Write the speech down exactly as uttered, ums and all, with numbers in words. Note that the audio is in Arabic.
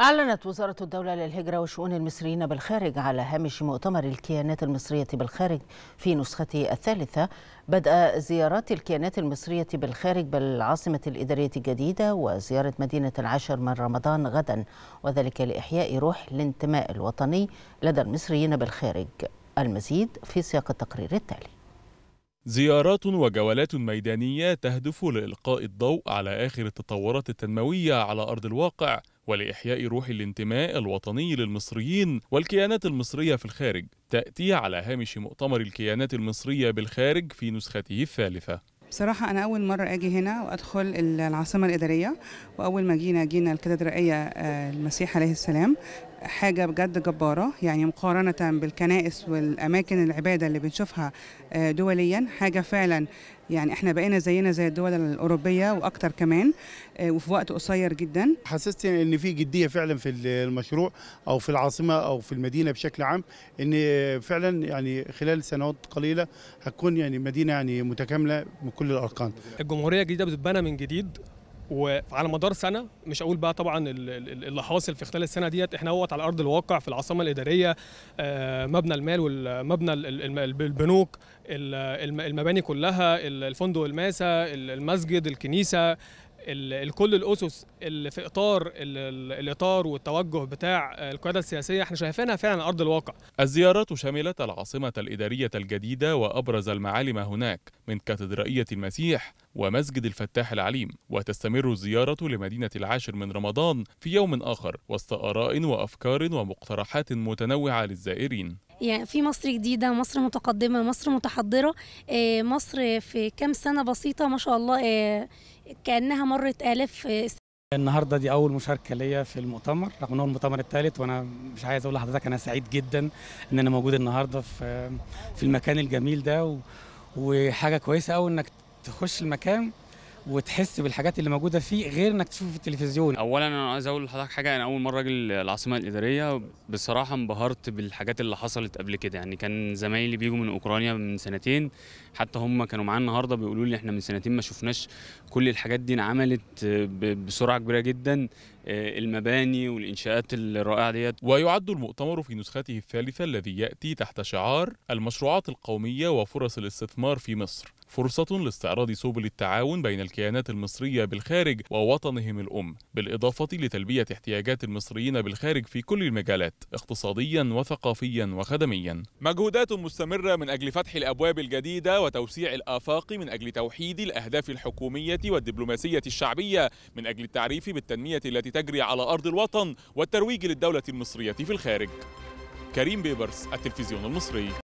أعلنت وزارة الدولة للهجرة وشؤون المصريين بالخارج على هامش مؤتمر الكيانات المصرية بالخارج في نسخته الثالثة بدء زيارات الكيانات المصرية بالخارج بالعاصمة الإدارية الجديدة وزيارة مدينة العاشر من رمضان غدا، وذلك لإحياء روح الانتماء الوطني لدى المصريين بالخارج. المزيد في سياق التقرير التالي. زيارات وجولات ميدانية تهدف لإلقاء الضوء على آخر التطورات التنموية على أرض الواقع ولإحياء روح الانتماء الوطني للمصريين والكيانات المصرية في الخارج، تأتي على هامش مؤتمر الكيانات المصرية بالخارج في نسخته الثالثة. بصراحة أنا أول مرة أجي هنا وأدخل العاصمة الإدارية، وأول ما جينا جينا الكاتدرائية المسيح عليه السلام، حاجة بجد جبارة، يعني مقارنة بالكنائس والأماكن العبادة اللي بنشوفها دوليا حاجة فعلا، يعني احنا بقينا زينا زي الدول الأوروبية وأكتر كمان، وفي وقت قصير جدا. حسست إن في جدية فعلا في المشروع أو في العاصمة أو في المدينة بشكل عام، إن فعلا يعني خلال سنوات قليلة هتكون يعني مدينة يعني متكاملة بكل الأركان. الجمهورية الجديدة بتتبنى من جديد وعلى مدار سنه، مش اقول بقى طبعا اللي حاصل في خلال السنه ديت، احنا اهوت على ارض الواقع في العاصمه الاداريه، مبنى المال والمبنى البنوك، المباني كلها، الفندق الماسه، المسجد، الكنيسه، كل الاسس اللي في اطار الاطار والتوجه بتاع القياده السياسيه احنا شايفينها فعلا على ارض الواقع. الزيارات شملت العاصمه الاداريه الجديده وابرز المعالم هناك من كاتدرائيه المسيح ومسجد الفتاح العليم، وتستمر الزياره لمدينه العاشر من رمضان في يوم اخر وسط اراء وافكار ومقترحات متنوعه للزائرين. يعني في مصر جديدة، مصر متقدمة، مصر متحضرة، مصر في كام سنة بسيطة ما شاء الله كأنها مرت آلاف. النهارده دي أول مشاركة ليا في المؤتمر، رغم إن هو المؤتمر الثالث، وأنا مش عايز أقول لحضرتك أنا سعيد جدا إن أنا موجود النهارده في في المكان الجميل ده، وحاجة كويسة أوي إنك تخش المكان وتحس بالحاجات اللي موجودة فيه غير إنك تشوفه في التلفزيون. أولاً أنا عايز أقول لحضرتك حاجة، أنا أول مرة أجي العاصمة الإدارية، بصراحة انبهرت بالحاجات اللي حصلت قبل كده، يعني كان زمايلي بيجوا من أوكرانيا من سنتين، حتى هم كانوا معانا النهارده بيقولوا لي إحنا من سنتين ما شفناش كل الحاجات دي انعملت بسرعة كبيرة جداً، المباني والإنشاءات الرائعة ديت. ويعد المؤتمر في نسخته الثالثة الذي يأتي تحت شعار المشروعات القومية وفرص الاستثمار في مصر، فرصة لاستعراض سبل التعاون بين الكيانات المصرية بالخارج ووطنهم الأم، بالإضافة لتلبية احتياجات المصريين بالخارج في كل المجالات اقتصاديا وثقافيا وخدميا. مجهودات مستمرة من أجل فتح الأبواب الجديدة وتوسيع الآفاق، من أجل توحيد الأهداف الحكومية والدبلوماسية الشعبية، من أجل التعريف بالتنمية التي تجري على أرض الوطن والترويج للدولة المصرية في الخارج. كريم بيبرس، التلفزيون المصري.